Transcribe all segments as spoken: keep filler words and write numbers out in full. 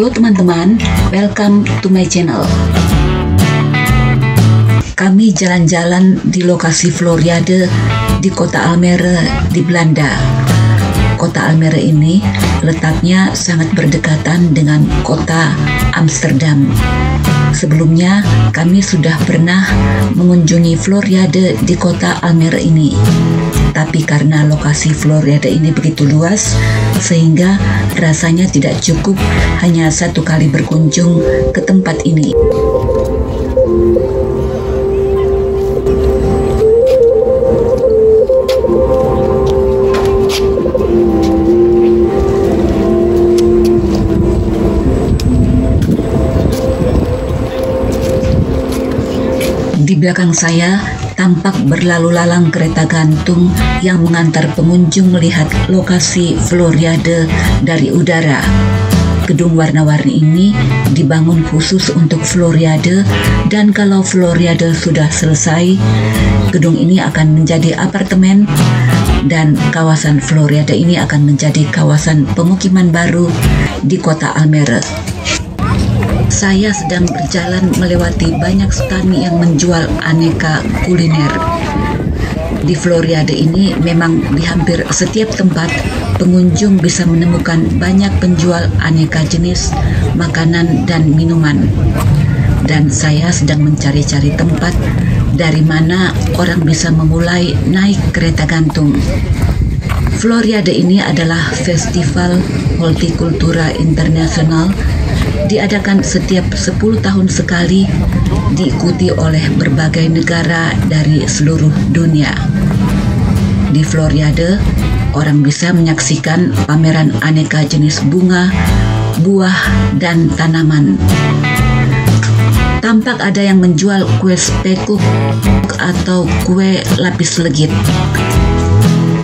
Halo teman-teman, welcome to my channel. Kami jalan-jalan di lokasi Floriade di kota Almere di Belanda. Kota Almere ini letaknya sangat berdekatan dengan kota Amsterdam. Sebelumnya kami sudah pernah mengunjungi Floriade di kota Almere ini. Tapi karena lokasi Floriade ini begitu luas, sehingga rasanya tidak cukup hanya satu kali berkunjung ke tempat ini. Di belakang saya tampak berlalu-lalang kereta gantung yang mengantar pengunjung melihat lokasi Floriade dari udara. Gedung warna-warni ini dibangun khusus untuk Floriade, dan kalau Floriade sudah selesai, gedung ini akan menjadi apartemen dan kawasan Floriade ini akan menjadi kawasan pemukiman baru di kota Almere. Saya sedang berjalan melewati banyak stand yang menjual aneka kuliner. Di Floriade ini memang di hampir setiap tempat pengunjung bisa menemukan banyak penjual aneka jenis makanan dan minuman. Dan saya sedang mencari-cari tempat dari mana orang bisa memulai naik kereta gantung. Floriade ini adalah festival hortikultura internasional, diadakan setiap sepuluh tahun sekali, diikuti oleh berbagai negara dari seluruh dunia. Di Floriade, orang bisa menyaksikan pameran aneka jenis bunga, buah, dan tanaman. Tampak ada yang menjual kue spekuk atau kue lapis legit.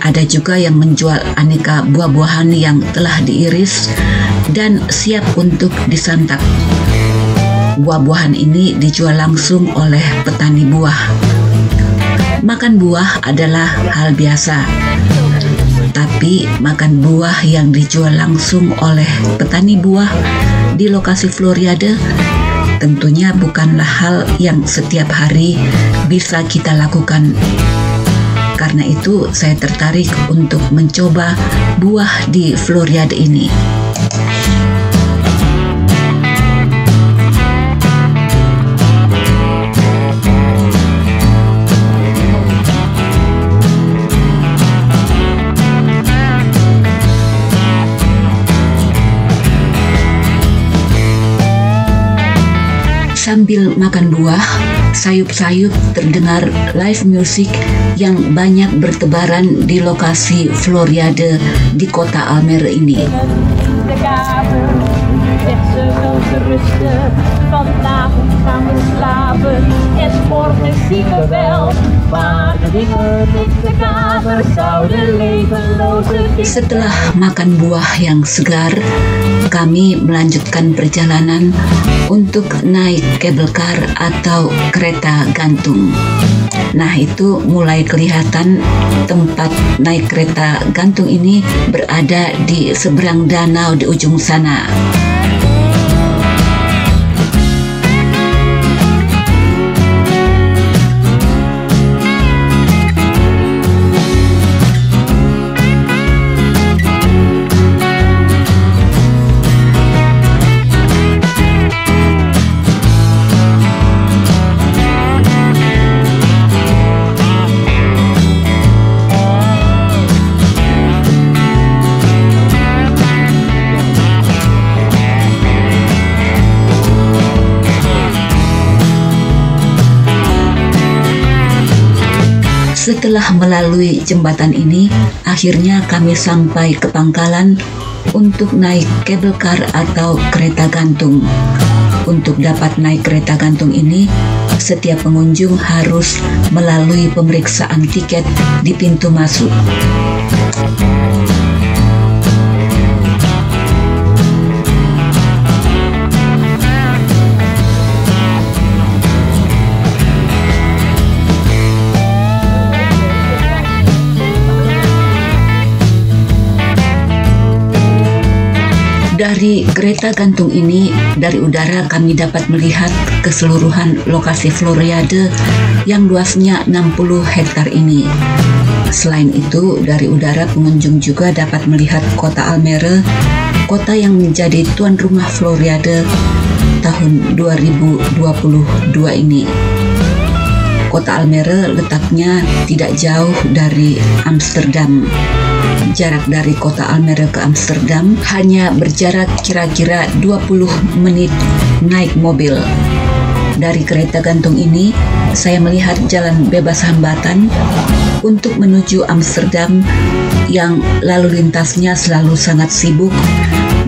Ada juga yang menjual aneka buah-buahan yang telah diiris dan siap untuk disantap. Buah-buahan ini dijual langsung oleh petani buah. Makan buah adalah hal biasa, tapi makan buah yang dijual langsung oleh petani buah di lokasi Floriade tentunya bukanlah hal yang setiap hari bisa kita lakukan. Karena itu saya tertarik untuk mencoba buah di Floriade ini. Sambil makan buah, sayup-sayup terdengar live music yang banyak bertebaran di lokasi Floriade di kota Almere ini. Setelah makan buah yang segar, kami melanjutkan perjalanan untuk naik kabel kar atau kereta gantung. Nah, itu mulai kelihatan tempat naik kereta gantung ini berada di seberang danau di ujung sana. Setelah melalui jembatan ini, akhirnya kami sampai ke pangkalan untuk naik kabel kar atau kereta gantung. Untuk dapat naik kereta gantung ini, setiap pengunjung harus melalui pemeriksaan tiket di pintu masuk. Dari kereta gantung ini, dari udara kami dapat melihat keseluruhan lokasi Floriade yang luasnya enam puluh hektar ini. Selain itu, dari udara pengunjung juga dapat melihat kota Almere, kota yang menjadi tuan rumah Floriade tahun dua ribu dua puluh dua ini. Kota Almere letaknya tidak jauh dari Amsterdam. Jarak dari kota Almere ke Amsterdam hanya berjarak kira-kira dua puluh menit naik mobil. Dari kereta gantung ini, saya melihat jalan bebas hambatan untuk menuju Amsterdam yang lalu lintasnya selalu sangat sibuk,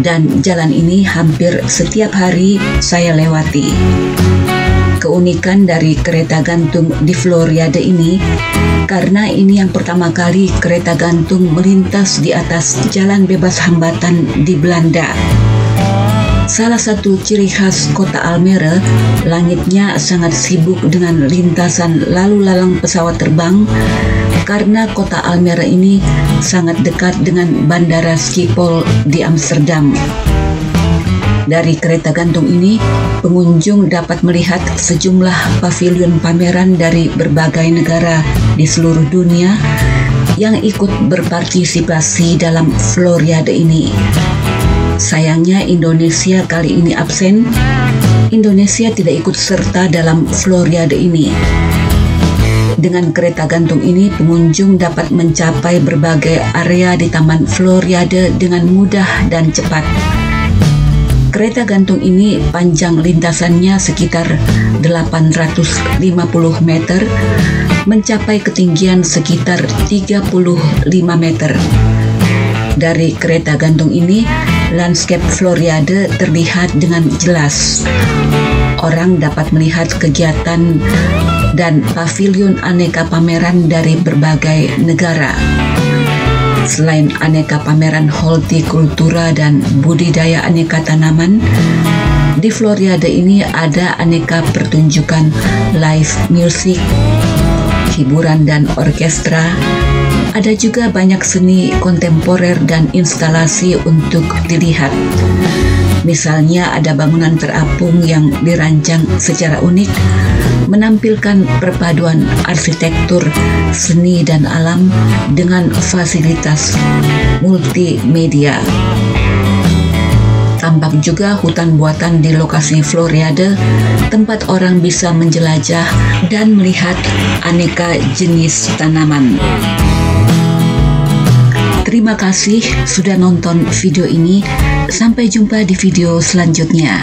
dan jalan ini hampir setiap hari saya lewati. Keunikan dari kereta gantung di Floriade ini, karena ini yang pertama kali kereta gantung melintas di atas jalan bebas hambatan di Belanda. Salah satu ciri khas kota Almere, langitnya sangat sibuk dengan lintasan lalu-lalang pesawat terbang, karena kota Almere ini sangat dekat dengan Bandara Skipol di Amsterdam. Dari kereta gantung ini, pengunjung dapat melihat sejumlah pavilion pameran dari berbagai negara di seluruh dunia yang ikut berpartisipasi dalam Floriade ini. Sayangnya Indonesia kali ini absen. Indonesia tidak ikut serta dalam Floriade ini. Dengan kereta gantung ini, pengunjung dapat mencapai berbagai area di Taman Floriade dengan mudah dan cepat. Kereta gantung ini panjang lintasannya sekitar delapan ratus lima puluh meter, mencapai ketinggian sekitar tiga puluh lima meter. Dari kereta gantung ini, lanskap Floriade terlihat dengan jelas. Orang dapat melihat kegiatan dan pavilion aneka pameran dari berbagai negara. Selain aneka pameran hortikultura dan budidaya aneka tanaman, di Floriade ini ada aneka pertunjukan live music, hiburan dan orkestra. Ada juga banyak seni kontemporer dan instalasi untuk dilihat. Misalnya ada bangunan terapung yang dirancang secara unik, menampilkan perpaduan arsitektur, seni dan alam dengan fasilitas multimedia. Tampak juga hutan buatan di lokasi Floriade, tempat orang bisa menjelajah dan melihat aneka jenis tanaman. Terima kasih sudah nonton video ini. Sampai jumpa di video selanjutnya.